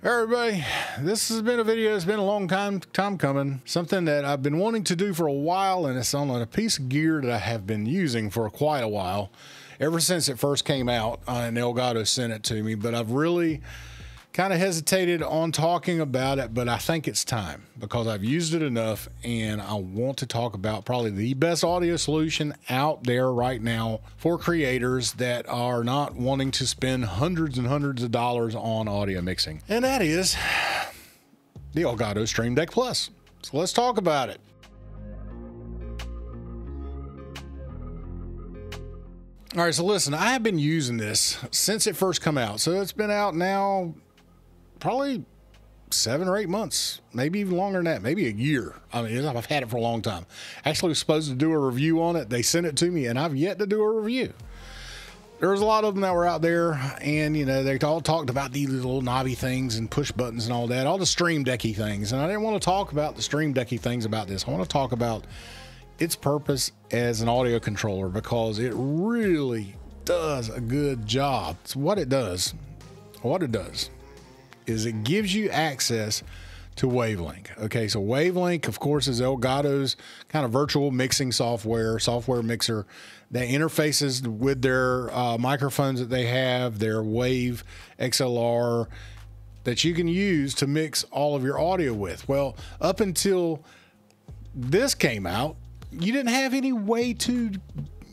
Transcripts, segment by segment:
Hey everybody, this has been a video that's been a long time coming. Something that I've been wanting to do for a while, and it's on a piece of gear that I have been using for quite a while. Ever since it first came out, and Elgato sent it to me, but I've really kind of hesitated on talking about it, but I think it's time because I've used it enough and I want to talk about probably the best audio solution out there right now for creators that are not wanting to spend hundreds and hundreds of dollars on audio mixing. And that is the Elgato Stream Deck Plus. So let's talk about it. All right, so listen, I have been using this since it first came out. So it's been out now probably 7 or 8 months, maybe even longer than that, maybe a year. I mean, I've had it for a long time. Actually, I was supposed to do a review on it. They sent it to me, and I've yet to do a review. There was a lot of them that were out there, and, you know, they all talked about these little knobby things and push buttons and all that, all the Stream Decky things. And I didn't want to talk about the Stream Decky things about this. I want to talk about its purpose as an audio controller because it really does a good job. It's what it does is it gives you access to WaveLink. Okay, so WaveLink, of course, is Elgato's kind of virtual mixing software mixer that interfaces with their microphones that they have, their Wave XLR, that you can use to mix all of your audio with. Well, up until this came out, you didn't have any way to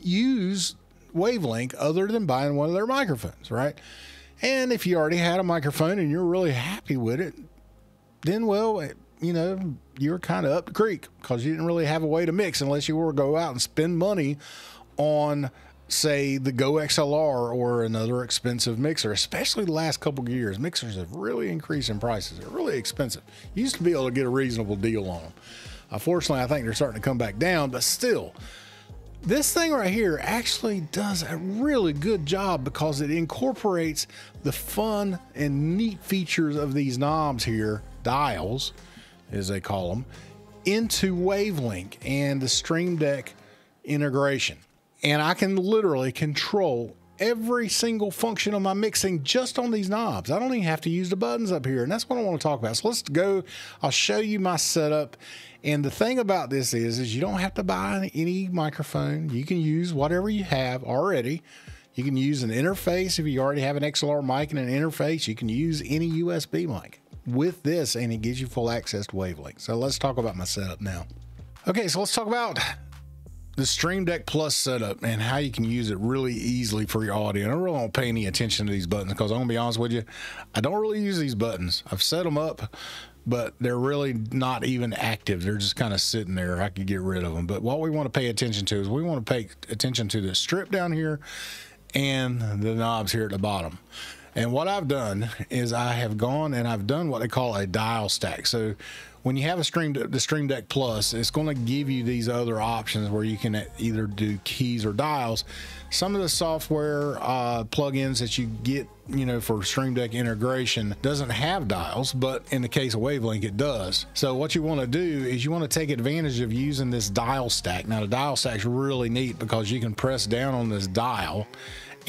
use WaveLink other than buying one of their microphones, right? And if you already had a microphone and you're really happy with it, then, well, you know, you're kind of up the creek because you didn't really have a way to mix unless you were to go out and spend money on, say, the GoXLR or another expensive mixer, especially the last couple of years. Mixers have really increased in prices. They're really expensive. You used to be able to get a reasonable deal on them. Unfortunately, I think they're starting to come back down, but still, this thing right here actually does a really good job because it incorporates the fun and neat features of these knobs here, dials, as they call them, into WaveLink and the Stream Deck integration. And I can literally control every single function of my mixing just on these knobs. I don't even have to use the buttons up here, and that's what I want to talk about. So let's go. I'll show you my setup. And the thing about this is you don't have to buy any microphone. You can use whatever you have already. You can use an interface. If you already have an XLR mic and an interface, you can use any USB mic with this, and it gives you full access to WaveLink. So let's talk about my setup now. Okay, so let's talk about the Stream Deck Plus setup and how you can use it really easily for your audio. And I really don't pay any attention to these buttons because I'm gonna be honest with you, I don't really use these buttons. I've set them up, but they're really not even active. They're just kind of sitting there. I could get rid of them. But what we want to pay attention to is we want to pay attention to the strip down here and the knobs here at the bottom. And what I've done is I have gone and I've done what they call a dial stack. So when you have the Stream Deck Plus, it's going to give you these other options where you can either do keys or dials. Some of the software plugins that you get, you know, for Stream Deck integration doesn't have dials, but in the case of WaveLink, it does. So what you want to do is you want to take advantage of using this dial stack. Now, the dial stack's really neat because you can press down on this dial,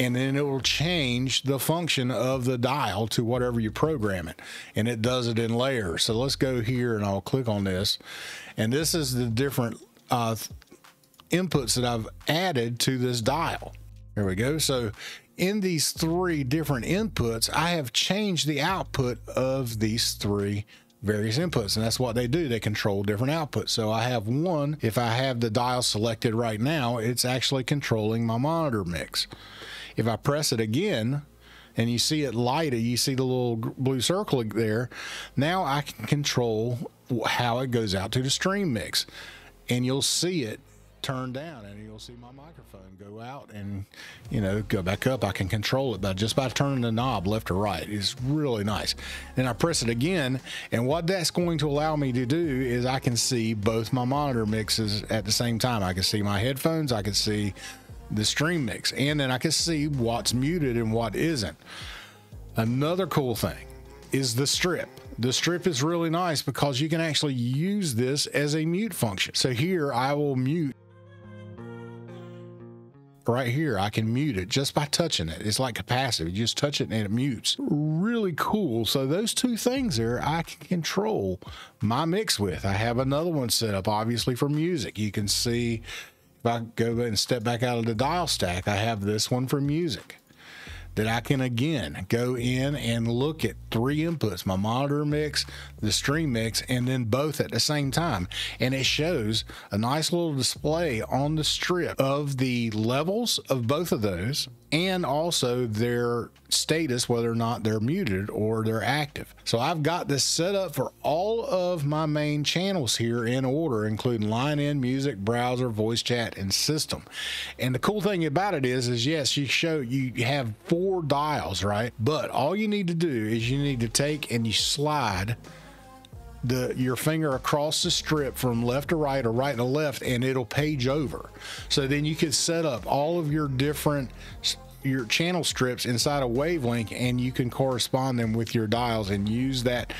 and then it will change the function of the dial to whatever you program it. And it does it in layers. So let's go here and I'll click on this. And this is the different inputs that I've added to this dial. Here we go. So in these three different inputs, I have changed the output of these three various inputs, and that's what they do. They control different outputs. So I have one, if I have the dial selected right now, it's actually controlling my monitor mix. If I press it again and you see it lighted, you see the little blue circle there. Now I can control how it goes out to the stream mix, and you'll see it turn down and you'll see my microphone go out and, you know, go back up. I can control it just by turning the knob left or right. It's really nice. Then I press it again, and what that's going to allow me to do is I can see both my monitor mixes at the same time. I can see my headphones, I can see the stream mix, and then I can see what's muted and what isn't. Another cool thing is the strip. The strip is really nice because you can actually use this as a mute function. So here I will mute up right here. I can mute it just by touching it. It's like capacitive. You just touch it and it mutes. Really cool. So those two things there, I can control my mix with. I have another one set up, obviously, for music. You can see if I go and step back out of the dial stack, I have this one for music that I can, again, go in and look at three inputs, my monitor mix, the stream mix, and then both at the same time. And it shows a nice little display on the strip of the levels of both of those and also their status, whether or not they're muted or they're active. So I've got this set up for all of my main channels here in order, including line in, music, browser, voice chat, and system. And the cool thing about it is yes, you have four dials, right? But all you need to do is you need to take and you slide your finger across the strip from left to right or right to left, and it'll page over. So then you can set up all of your different channel strips inside of WaveLink, and you can correspond them with your dials and use that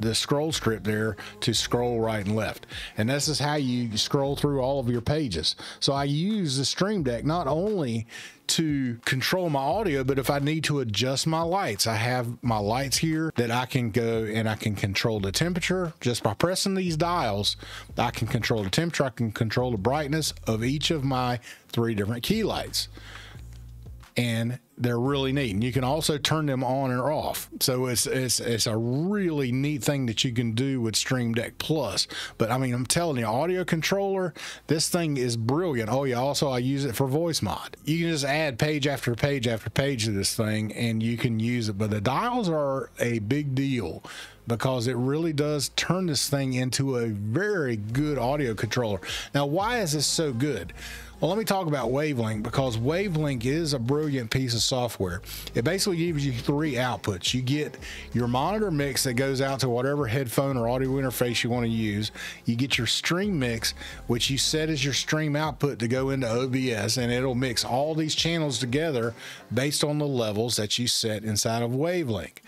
the scroll strip there to scroll right and left. And this is how you scroll through all of your pages. So I use the Stream Deck not only to control my audio, but if I need to adjust my lights, I have my lights here that I can go and I can control the temperature just by pressing these dials. I can control the temperature, I can control the brightness of each of my three different key lights. And they're really neat. And you can also turn them on and off. So it's a really neat thing that you can do with Stream Deck Plus. But I mean, I'm telling you, audio controller, this thing is brilliant. Oh yeah, also I use it for voice mod. You can just add page after page after page to this thing and you can use it. But the dials are a big deal because it really does turn this thing into a very good audio controller. Now, why is this so good? Well, let me talk about WaveLink, because WaveLink is a brilliant piece of software. It basically gives you three outputs. You get your monitor mix that goes out to whatever headphone or audio interface you want to use. You get your stream mix, which you set as your stream output to go into OBS, and it'll mix all these channels together based on the levels that you set inside of WaveLink.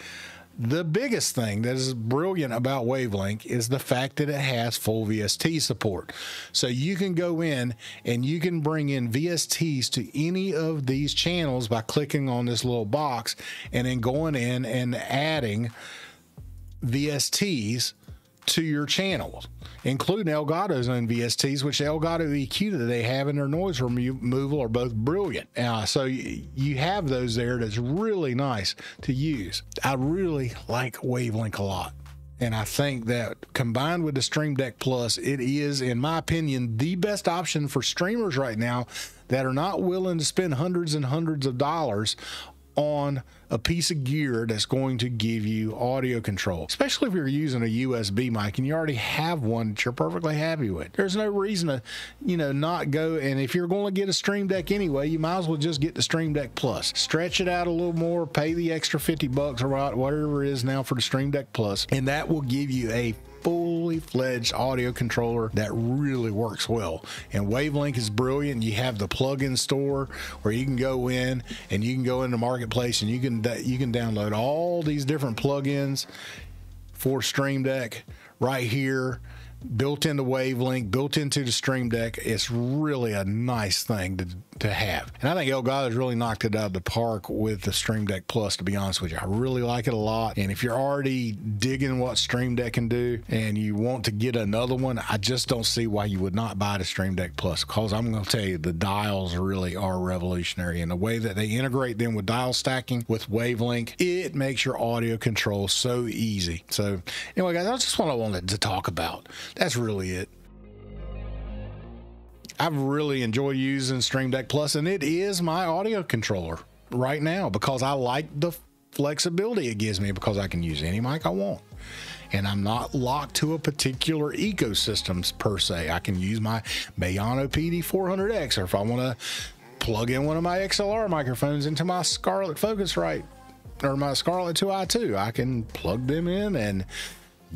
The biggest thing that is brilliant about WaveLink is the fact that it has full VST support. So you can go in and you can bring in VSTs to any of these channels by clicking on this little box and then going in and adding VSTs to your channels, including Elgato's own VSTs, which the Elgato EQ that they have in their noise removal are both brilliant. So you have those there. That's really nice to use. I really like WaveLink a lot. And I think that combined with the Stream Deck Plus, it is, in my opinion, the best option for streamers right now that are not willing to spend hundreds and hundreds of dollars on a piece of gear that's going to give you audio control, especially if you're using a USB mic and you already have one that you're perfectly happy with. There's no reason to, you know, not go. And if you're going to get a Stream Deck anyway, you might as well just get the Stream Deck Plus. Stretch it out a little more, pay the extra $50 or whatever it is now for the Stream Deck Plus, and that will give you a fully fledged audio controller that really works well. And WaveLink is brilliant. You have the plugin store where you can go in and you can go into Marketplace and you can download all these different plugins for Stream Deck right here, built into WaveLink, built into the Stream Deck. It's really a nice thing to have. And I think Elgato's really knocked it out of the park with the Stream Deck Plus, to be honest with you. I really like it a lot. And if you're already digging what Stream Deck can do and you want to get another one, I just don't see why you would not buy the Stream Deck Plus, because I'm going to tell you, the dials really are revolutionary. And the way that they integrate them with dial stacking with WaveLink, it makes your audio control so easy. So anyway, guys, that's just what I wanted to talk about. That's really it. I've really enjoyed using Stream Deck Plus, and it is my audio controller right now because I like the flexibility it gives me, because I can use any mic I want. And I'm not locked to a particular ecosystem per se. I can use my Beyerdynamic PD400X, or if I want to plug in one of my XLR microphones into my Scarlett Focusrite or my Scarlett 2i2, I can plug them in and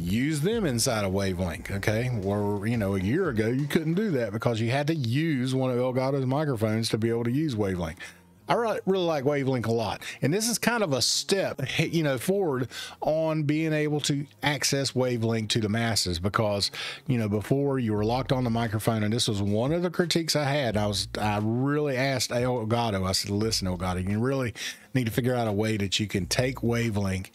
use them inside of WaveLink. Okay, well, you know, a year ago you couldn't do that because you had to use one of Elgato's microphones to be able to use WaveLink. I really like WaveLink a lot, and this is kind of a step, you know, forward on being able to access WaveLink to the masses, because, you know, before you were locked on the microphone, and this was one of the critiques I had. I really asked Elgato. I said, "Listen, Elgato, you really need to figure out a way that you can take WaveLink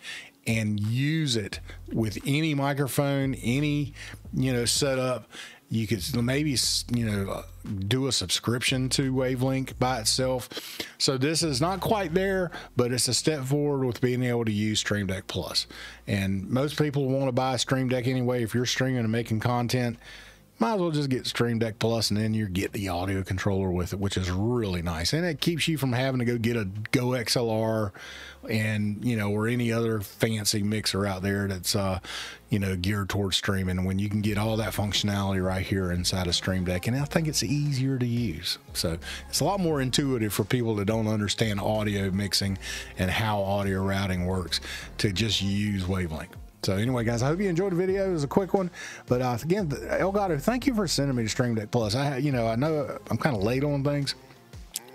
and use it with any microphone, any, you know, setup." You could maybe, you know, do a subscription to WaveLink by itself. So this is not quite there, but it's a step forward with being able to use Stream Deck Plus. And most people want to buy a Stream Deck anyway. If you're streaming and making content, might as well just get Stream Deck Plus, and then you get the audio controller with it, which is really nice. And it keeps you from having to go get a GoXLR and, you know, or any other fancy mixer out there that's, you know, geared towards streaming, when you can get all that functionality right here inside of Stream Deck. And I think it's easier to use. So it's a lot more intuitive for people that don't understand audio mixing and how audio routing works to just use WaveLink. So anyway, guys, I hope you enjoyed the video. It was a quick one, but again, Elgato, thank you for sending me to Stream Deck Plus. I know I'm kind of late on things,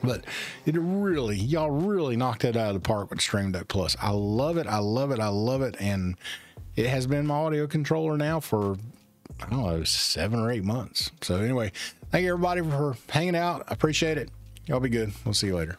but it really, y'all really knocked it out of the park with Stream Deck Plus. I love it. I love it. I love it. And it has been my audio controller now for, I don't know, 7 or 8 months. So anyway, thank you everybody for hanging out. I appreciate it. Y'all be good. We'll see you later.